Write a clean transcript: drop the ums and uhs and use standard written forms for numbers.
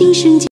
今生。